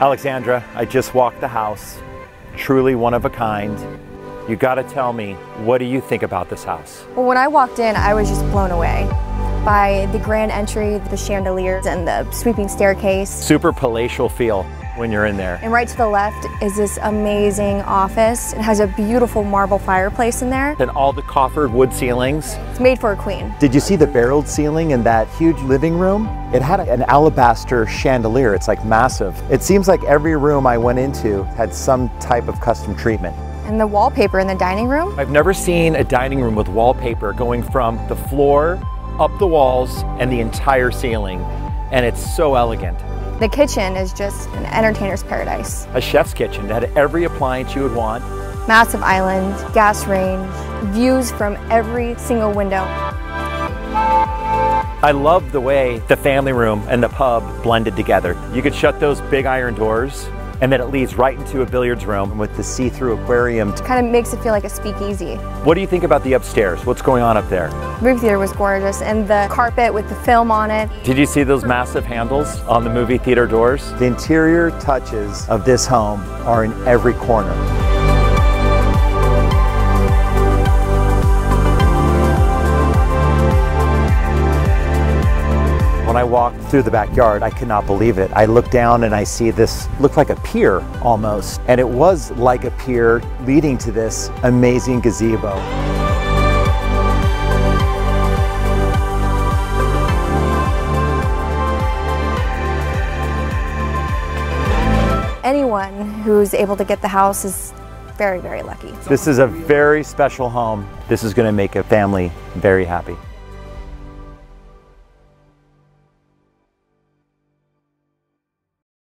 Alexandra, I just walked the house, truly one of a kind. You gotta tell me, what do you think about this house? Well, when I walked in, I was just blown away by the grand entry, the chandeliers, and the sweeping staircase. Super palatial feel when you're in there. And right to the left is this amazing office. It has a beautiful marble fireplace in there. And all the coffered wood ceilings. It's made for a queen. Did you see the barreled ceiling in that huge living room? It had an alabaster chandelier. It's like massive. It seems like every room I went into had some type of custom treatment. And the wallpaper in the dining room? I've never seen a dining room with wallpaper going from the floor, up the walls, and the entire ceiling. And it's so elegant. The kitchen is just an entertainer's paradise. A chef's kitchen that had every appliance you would want. Massive island, gas range, views from every single window. I love the way the family room and the pub blended together. You could shut those big iron doors and then it leads right into a billiards room with the see-through aquarium. It kind of makes it feel like a speakeasy. What do you think about the upstairs? What's going on up there? The movie theater was gorgeous, and the carpet with the film on it. Did you see those massive handles on the movie theater doors? The interior touches of this home are in every corner. When I walked through the backyard, I could not believe it. I looked down and I see this, looked like a pier almost. And it was like a pier leading to this amazing gazebo. Anyone who's able to get the house is very, very lucky. This is a very special home. This is going to make a family very happy.